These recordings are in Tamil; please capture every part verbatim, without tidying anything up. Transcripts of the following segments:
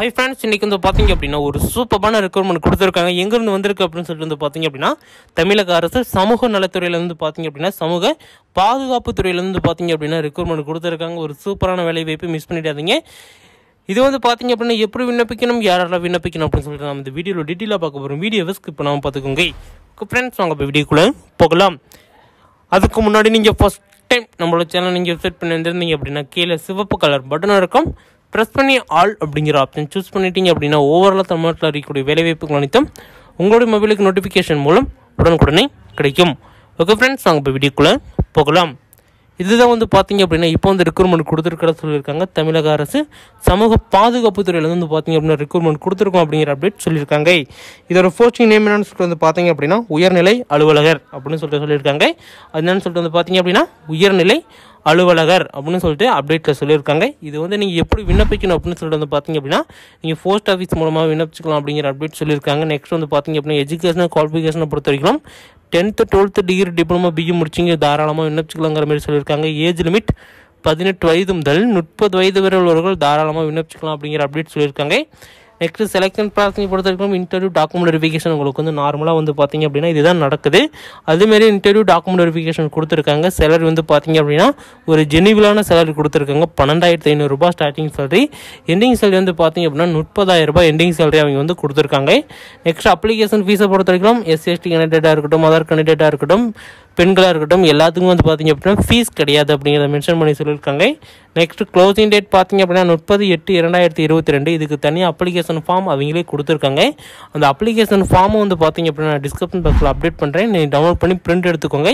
ஹை ஃப்ரெண்ட்ஸ், இன்றைக்கி வந்து பார்த்திங்க அப்படின்னா ஒரு சூப்பரான ரெக்குவயர்மெண்ட் கொடுத்துருக்காங்க. எங்கேருந்து வந்திருக்கு அப்படின்னு சொல்லிட்டு வந்து பார்த்திங்க அப்படின்னா தமிழக அரசு சமூக நலத்துறையிலேருந்து பார்த்திங்க அப்படின்னா சமூக பாதுகாப்பு துறையிலேருந்து பார்த்திங்க அப்படின்னா ரெக்குவயர்மெண்ட் கொடுத்துருக்காங்க. ஒரு சூப்பரான வேலைவாய்ப்பு மிஸ் பண்ணிடாதீங்க. இது வந்து பார்த்திங்க அப்படின்னா எப்படி விண்ணப்பிக்கணும், யாரெல்லாம் விண்ணப்பிக்கணும் அப்படின்னு சொல்லிட்டு நம்ம இந்த வீடியோவில் டீட்டெயிலாக பார்க்க போகிறோம். வீடியோவை ஸ்கிப் பண்ணாமல் பார்த்துக்கோங்க. ஓகே ஃப்ரெண்ட்ஸ், நாங்கள் இப்போ வீடியோக்குள்ளே போகலாம். அதுக்கு முன்னாடி நீங்கள் ஃபஸ்ட் டைம் நம்மளோட சேனல் நீங்கள் விசிட் பண்ணி வந்துருந்தீங்க அப்படின்னா கீழே சிவப்பு கலர் பட்டனாக இருக்கும். ப்ரெஸ் பண்ணி ஆல் அப்படிங்கிற ஆப்ஷன் சூஸ் பண்ணிட்டீங்க அப்படின்னா ஓவரால் தமிழ்நாட்டில் இருக்கக்கூடிய வேலைவாய்ப்புகள் அனைத்தும் உங்களுடைய மொபைலுக்கு நோட்டிஃபிகேஷன் மூலம் உடனுக்குடனே கிடைக்கும். ஓகே ஃப்ரெண்ட்ஸ், நாங்கள் இப்போ வீடியோக்குள்ளே போகலாம். இதுதான் வந்து பார்த்திங்க அப்படின்னா இப்போ வந்து ரெக்ரூட்மெண்ட் கொடுத்துருக்கிற சொல்லியிருக்காங்க. தமிழக அரசு சமூக பாதுகாப்பு துறையில் வந்து பார்த்திங்க அப்படின்னா ரெக்ரூட்மெண்ட் கொடுத்துருக்கோம் அப்படிங்கிற அப்டேட் சொல்லியிருக்காங்க. இதோட போஸ்டிங் நேம் என்னன்னு சொல்லிட்டு வந்து பார்த்திங்க அப்படின்னா உயர்நிலை அலுவலகர் அப்படின்னு சொல்லிட்டு சொல்லியிருக்காங்க. அது என்னன்னு சொல்லிட்டு வந்து பார்த்திங்க அப்படின்னா உயர்நிலை அலுவலகர் அப்படின்னு சொல்லிட்டு அப்டேட்டில் சொல்லியிருக்காங்க. இது வந்து நீங்கள் எப்படி விண்ணப்பிக்கணும் அப்படின்னு சொல்லிட்டு வந்து பார்த்திங்க அப்படின்னா நீங்கள் போஸ்ட் ஆஃபீஸ் மூலமாக விண்ணப்பிச்சுக்கலாம் அப்படிங்கிற அப்டேட் சொல்லியிருக்காங்க. நெக்ஸ்ட் வந்து பார்த்திங்க அப்படின்னா எஜுகேஷனல் குவாலிஃபிகேஷனை பொறுத்த வரைக்கும் tenth twelfth degree diploma BE முடிச்சிங்க தாராளமாக விண்ணப்பிச்சுக்கலாங்கிற மாதிரி சொல்லியிருக்காங்க. ஏஜ் லிமிட் பதினெட்டு வயது முதல் முப்பது வயது வரை உள்ளவர்கள் தாராளமாக விண்ணப்பிச்சுக்கலாம் அப்படிங்கிற அப்டேட் சொல்லியிருக்காங்க. நெக்ஸ்ட் செலெக்ஷன் ப்ராசஸிங் பொறுத்த வரைக்கும் இன்டர்வியூ டாக்குமெண்ட் வெரிஃபிகேஷன் உங்களுக்கு வந்து நார்மலாக வந்து பார்த்திங்க அப்படின்னா இதுதான் நடக்குது. அதுமாரி இன்டர்வியூ டாக்குமெண்ட் வெரிஃபிகேஷன் கொடுத்துருக்காங்க. சேலரி வந்து பார்த்திங்க அப்படின்னா ஒரு ஜெனிவலான சேலரி கொடுத்துருக்காங்க. பன்னெண்டாயிரத்து ஐநூறு ரூபாய் ஸ்டார்டிங் சேலரி, எண்டிங் சேலரி வந்து பார்த்திங்க அப்படின்னா முப்பதாயிரம் ரூபாய் எண்டிங் சேலரி அவங்க வந்து கொடுத்துருக்காங்க. நெக்ஸ்ட் அப்ளிகேஷன் ஃபீஸை பொறுத்த வரைக்கும் எஸ்சிஎஸ்டி கனெக்டடாக இருக்கட்டும், அதர் கனெக்டடாக இருக்கட்டும், பெண்களாக இருக்கட்டும், எல்லாத்துக்கும் வந்து பார்த்திங்க அப்படின்னா ஃபீஸ் கிடையாது அப்படிங்கிறத மென்ஷன் பண்ணி சொல்லியிருக்காங்க. நெக்ஸ்ட் க்ளோசிங் டேட் பார்த்திங்க அப்படின்னா முப்பது எட்டு இரண்டாயிரத்தி இருபத்தி ரெண்டு இதுக்கு தனியாக அப்ளிகேஷன் ஃபார்ம் அவங்களே கொடுத்துருக்காங்க. அந்த அப்ளிகேஷன் ஃபார்மும் வந்து பார்த்திங்க அப்படின்னா நான் டிஸ்கிரிப்ஷன் பாக்ஸில் அப்டேட் பண்ணுறேன். நீங்கள் டவுன்லோட் பண்ணி பிரிண்ட் எடுத்துக்கோங்க.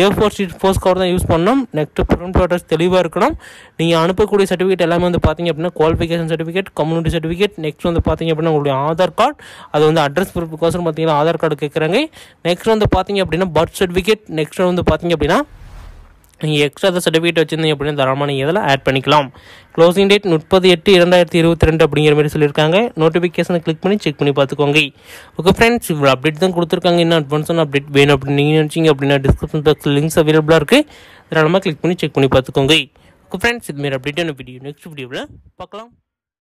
A four sheet fours cover தான் யூஸ் பண்ணணும். நெக்ஸ்ட் பிரிண்ட் அட்ரஸ் தெளிவாக இருக்கணும். நீங்கள் அனுப்பக்கூடிய சர்டிஃபிகேட் எல்லாமே வந்து பார்த்திங்க அப்படின்னா qualification certificate, community certificate, next வந்து பார்த்திங்க அப்படின்னா உங்களுடைய ஆதார் கார்டு, அது வந்து அட்ரஸ் ப்ரூஃபுக்கோசரம் பார்த்திங்கன்னா ஆதார் கார்டு கேட்குறாங்க. நெக்ஸ்ட் வந்து பார்த்திங்க அப்படின்னா பர்த் சர்டிஃபிகேட். நெக்ஸ்ட் வந்து பார்த்திங்க அப்படின்னா நீங்கள் எக்ஸ்ட்ரா அதை சர்டிஃபிகேட் வச்சுருந்தீங்க அப்படின்னா தரமான இதில் ஆட் பண்ணிக்கலாம். க்ளோசிங் டேட் முப்பது எட்டு இரண்டாயிரத்தி இருபத்தி ரெண்டு அப்படிங்கிற மாதிரி சொல்லியிருக்காங்க. நோட்டிஃபிகேஷனை கிளிக் பண்ணி செக் பண்ணி பார்த்துக்கோங்க. ஓகே ஃப்ரெண்ட்ஸ், இவ்வளோ அப்டேட் தான் கொடுத்துருக்காங்க. இன்னும் அட்வான்ஸான அப்டேட் வேணும் அப்படின்னு நீங்கள் நினச்சிங்க அப்படின்னா டிஸ்கிரிப்ஷன் பாக்ஸில் லிங்க்ஸ் அவைலபிளாக இருக்குது. அதனால கிளிக் பண்ணி செக் பண்ணி பார்த்துக்கோங்க. ஓகே ஃப்ரெண்ட்ஸ், இதுமாரி அப்டேட்டான வீடியோ நெக்ஸ்ட் வீடியோவில் பார்க்கலாம்.